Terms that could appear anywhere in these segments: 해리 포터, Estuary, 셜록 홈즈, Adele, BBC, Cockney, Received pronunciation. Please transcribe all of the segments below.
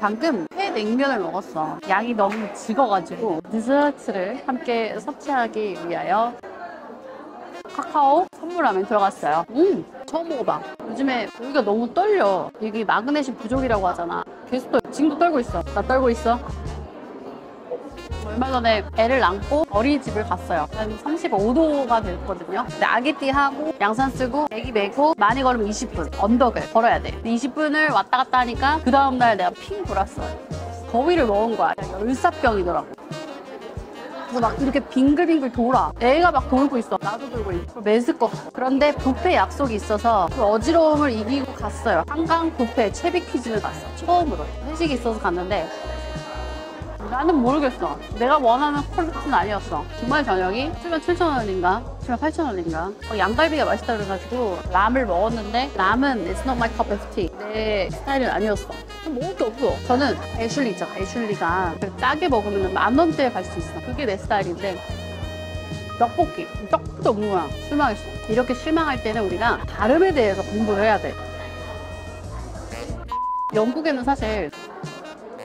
방금 회 냉면을 먹었어. 양이 너무 적어가지고 디저트를 함께 섭취하기 위하여 카카오 선물함에 들어갔어요. 처음 먹어봐. 요즘에 고기가 너무 떨려. 이게 마그네슘 부족이라고 하잖아. 계속 떨려. 지금도 떨고 있어. 나 떨고 있어. 얼마 전에 애를 안고 어린이집을 갔어요. 한 35도가 됐거든요. 근데 아기띠하고 양산 쓰고 애기 메고 많이 걸으면 20분 언덕을 걸어야 돼. 20분을 왔다 갔다 하니까 그 다음날 내가 핑 돌았어요. 거위를 먹은 거야. 열사병이더라고. 그래서 막 이렇게 빙글빙글 돌아. 애가 막 돌고 있어. 나도 돌고 있어. 메스껍고. 그런데 뷔페 약속이 있어서 그 어지러움을 이기고 갔어요. 한강 뷔페 채비 퀴즈를 갔어. 처음으로 회식이 있어서 갔는데 나는 모르겠어. 내가 원하는 퀄리티는 아니었어. 주말 저녁이 77,000원인가 78,000원인가 양갈비가 맛있다 그래가지고 람을 먹었는데 람은 It's not my cup of tea. 내 스타일은 아니었어. 먹을 게 없어. 저는 애슐리 있잖아. 애슐리가 짜게 먹으면 10,000원대에 갈 수 있어. 그게 내 스타일인데 떡볶이. 떡도 없는 거야. 실망했어. 이렇게 실망할 때는 우리가 발음에 대해서 공부를 해야 돼. 영국에는 사실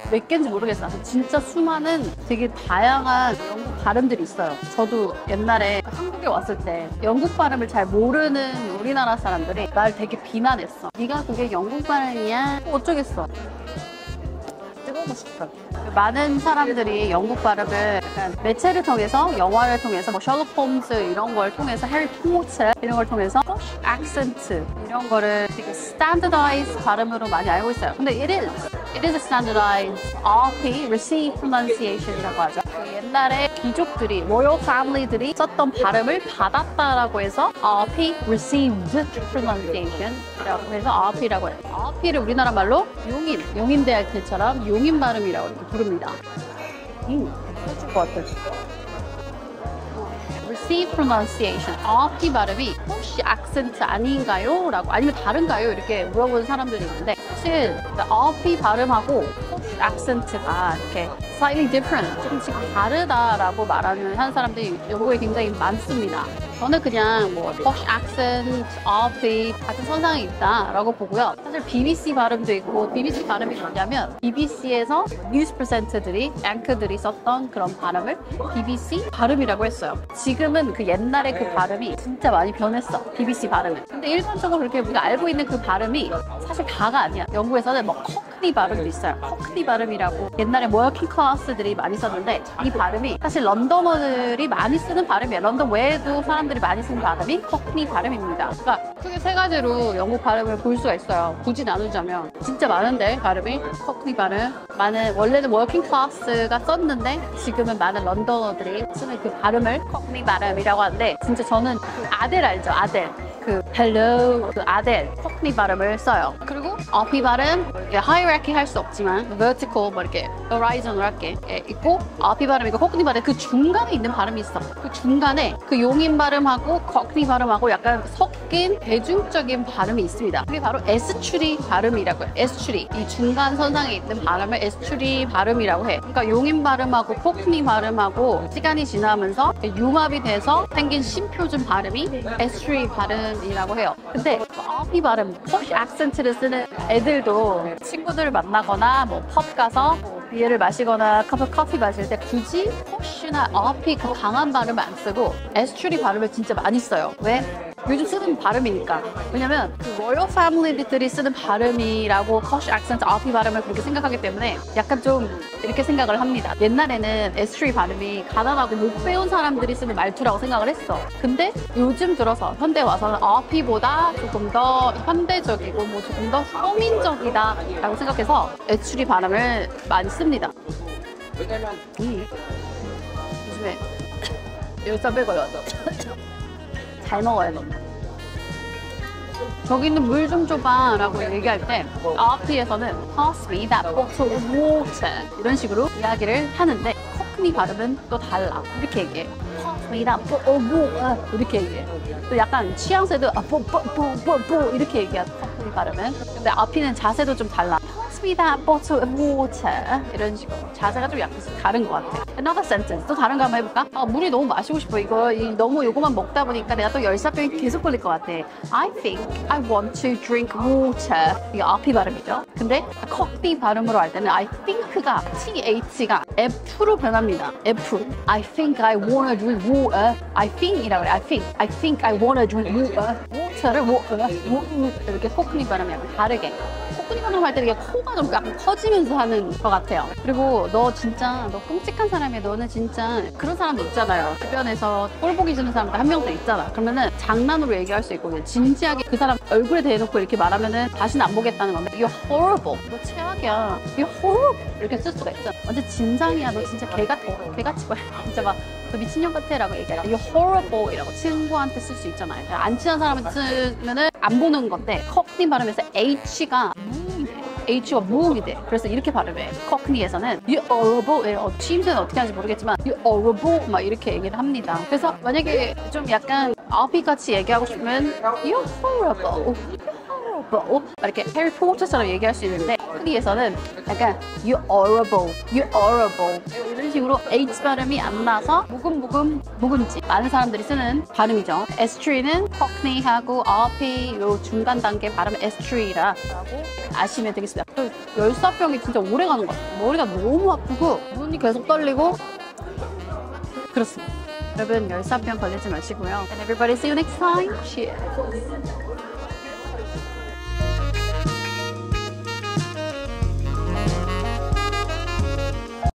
몇 개인지 모르겠어요. 진짜 수많은 되게 다양한 영국 발음들이 있어요. 저도 옛날에 한국에 왔을 때 영국 발음을 잘 모르는 우리나라 사람들이 날 되게 비난했어. 네가 그게 영국 발음이야? 어쩌겠어. 뜨거워 싶어. 많은 사람들이 영국 발음을 약간 매체를 통해서, 영화를 통해서, 뭐 셜록 홈즈 이런 걸 통해서, 해리 포터 이런 걸 통해서 액센트 이런 거를 되게 스탠더다이즈 발음으로 많이 알고 있어요. 근데 It is a standardized RP, Received pronunciation이라고 하죠. 옛날에 귀족들이, royal family들이 썼던 발음을 받았다라고 해서 RP, Received pronunciation이라고 해서 RP라고 해요. RP를 우리나라 말로 용인 대학 때처럼 용인 발음이라고 이렇게 부릅니다. 해줄 것 같아. Received pronunciation, RP 발음이 혹시 액센트 아닌가요? 라고 아니면 다른가요? 이렇게 물어보는 사람들이 있는데 사실 RP 발음하고 액센트가 이렇게 slightly different, 조금씩 다르다라고 말하는 한 사람들이 영국에 굉장히 많습니다. 저는 그냥 뭐 posh accent, RP 같은 선상에 있다라고 보고요. 사실 BBC 발음도 있고, BBC 발음이 뭐냐면 BBC에서 뉴스 프레젠터들이, 앵커들이 썼던 그런 발음을 BBC 발음이라고 했어요. 지금은 그 옛날에 그 발음이 진짜 많이 변했어. BBC 발음은. 근데 일반적으로 그렇게 우리가 알고 있는 그 발음이 사실 다가 아니야. 영국에서는 뭐 커크니 발음도 있어요. 커크니 발음이라고 옛날에 워킹 클래스들이 많이 썼는데 이 발음이 사실 런던어들이 많이 쓰는 발음이에요. 런던 외에도 사람 들이 많이 쓰는 발음이 커크니 발음입니다. 그러니까 크게 세 가지로 영국 발음을 볼 수가 있어요. 굳이 나누자면 진짜 많은데 발음이 커크니 발음, 많은 원래는 워킹 클래스가 썼는데 지금은 많은 런던어들이 쓰는 그 발음을 커크니 발음이라고 하는데 진짜 저는 그 아델 알죠? 아델 그 헬로 그 아델 커크니 발음을 써요. 그리고 RP 발음 하이라키 할 수 없지만 vertical 뭐 이렇게 horizontal 이렇게 있고 RP 발음 이고 커크니 발음 그 중간에 있는 발음이 있어. 그 중간에 그 용인 발음하고 커크니 발음하고 약간 섞인 대중적인 발음이 있습니다. 그게 바로 에스츄리 발음이라고 해요. 에스츄리 이 중간 선상에 있는 발음을 에스츄리 발음이라고 해. 그러니까 용인 발음하고 커크니 발음하고 시간이 지나면서 융합이 돼서 생긴 신표준 발음이 에스츄리 발음 이라고 해요. 근데 RP 발음, 퍼시 액센트를 쓰는 애들도 친구들 만나거나 뭐 펍 가서 뭐 비애를 마시거나 커피 마실 때 굳이 퍼시나 RP 그 강한 발음을 안 쓰고 에스츄리 발음을 진짜 많이 써요. 왜? 요즘 쓰는 발음이니까. 왜냐면 그 로열 패밀리들이 쓰는 발음이라고 커시 액센트 RP 발음을 그렇게 생각하기 때문에 약간 좀 이렇게 생각을 합니다. 옛날에는 에스츄리 발음이 가난하고 못 배운 사람들이 쓰는 말투라고 생각을 했어. 근데 요즘 들어서 현대 와서는 RP보다 조금 더 현대적이고 뭐 조금 더 서민적이다 라고 생각해서 에스츄리 발음을 많이 씁니다. 왜냐면 요즘에 열사배 걸려서 잘 먹어야 돼. 저기 있는 물 좀 줘봐 라고 얘기할 때 RP에서는 Pass me that bottle of water 이런 식으로 이야기를 하는데 커크니 발음은 또 달라. 이렇게 얘기해. Pass me that bottle of water 이렇게 얘기해. 또 약간 취향새도 이렇게 얘기하죠. 커크니 발음은. 근데 RP는 자세도 좀 달라. pass me that bottle of water. 이런 식으로 자세가 좀 약간 다른 것 같아. Another sentence. 또 다른 거 한번 해볼까? 물이 너무 마시고 싶어. 너무 요거만 먹다 보니까 내가 또 열사병이 계속 걸릴 것 같아. I think I want to drink water. 이게 앞이 발음이죠. 근데 Cockney 발음으로 할 때는 I think가 TH가 F로 변합니다. F. I think I wanna drink water. I think이라고 그래. I think I wanna drink water. water를 이렇게 코크니 발음이 약간 다르게. 코크니 발음 할 때 이게 코가 좀 약간 커지면서 하는 것 같아요. 그리고 너 끔찍한 사람이야. 너는 진짜 그런 사람도 있잖아요. 주변에서 꼴 보기 싫은 사람도 한 명도 있잖아. 그러면은 장난으로 얘기할 수 있고 진지하게 그 사람 얼굴에 대놓고 이렇게 말하면은 다시는 안 보겠다는 건데 You're horrible. 너 최악이야. You're horrible. 이렇게 쓸 수가 있잖아. 완전 진상이야. 너 진짜 개 같아. 개같이 말. 진짜 막 너 미친년 같아 라고 얘기해라. You're horrible 이라고 친구한테 쓸 수 있잖아요. 안 친한 사람한테 쓰면은 안 보는 건데 Cockney 발음에서 H가 H가 모음이 돼. 그래서 이렇게 발음해. 커크니에서는 you horrible. 취임새는 어떻게 하는지 모르겠지만 you horrible 막 이렇게 얘기를 합니다. 그래서 만약에 좀 약간 아비같이 얘기하고 싶으면 you horrible. 이렇게 해리 포터처럼 얘기할 수 있는데 커크니에서는 약간 you horrible, you horrible 이런 식으로 H 발음이 안 나서 모금모금 묵은지 많은 사람들이 쓰는 발음이죠. Estuary는 커크니하고 RP 요 중간 단계 발음 Estuary라고 아시면 되겠습니다. 또 열사병이 진짜 오래 가는 것 같아요. 머리가 너무 아프고 눈이 계속 떨리고 그렇습니다. 여러분 열사병 걸리지 마시고요. And everybody see you next time. Cheers.